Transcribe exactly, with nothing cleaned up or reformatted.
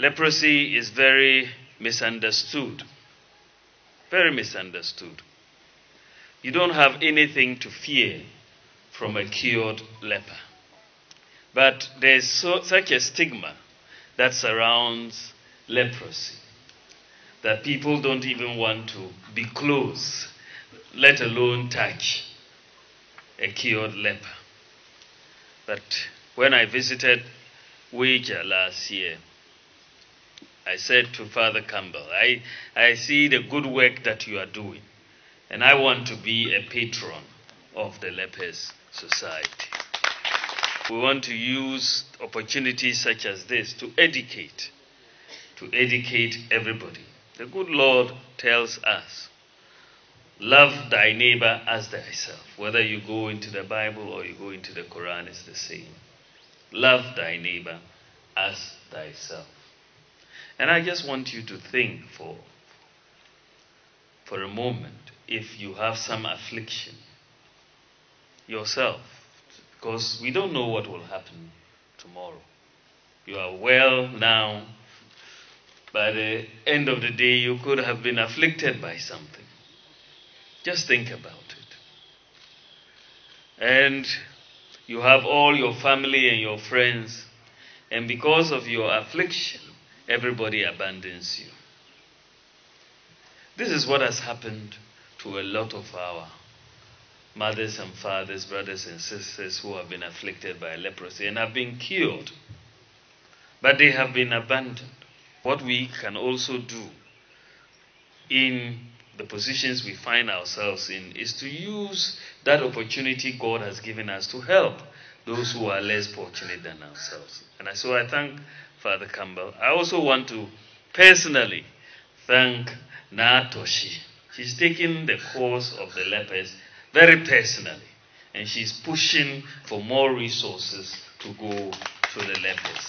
Leprosy is very misunderstood. Very misunderstood. You don't have anything to fear from a cured leper. But there is so, such a stigma that surrounds leprosy that people don't even want to be close, let alone touch a cured leper. But when I visited Weija last year, I said to Father Campbell, I, I see the good work that you are doing, and I want to be a patron of the Lepers Society. We want to use opportunities such as this to educate, to educate everybody. The good Lord tells us, love thy neighbor as thyself. Whether you go into the Bible or you go into the Quran, it's the same. Love thy neighbor as thyself. And I just want you to think for, for a moment, if you have some affliction yourself, because we don't know what will happen tomorrow. You are well now. By the end of the day, you could have been afflicted by something. Just think about it. And you have all your family and your friends, and because of your affliction, everybody abandons you. This is what has happened to a lot of our mothers and fathers, brothers and sisters who have been afflicted by leprosy and have been cured, but they have been abandoned. What we can also do in the positions we find ourselves in is to use that opportunity God has given us to help those who are less fortunate than ourselves. And so I thank Father Campbell. I also want to personally thank Naatoshi. She's taking the cause of the lepers very personally, and she's pushing for more resources to go to the lepers.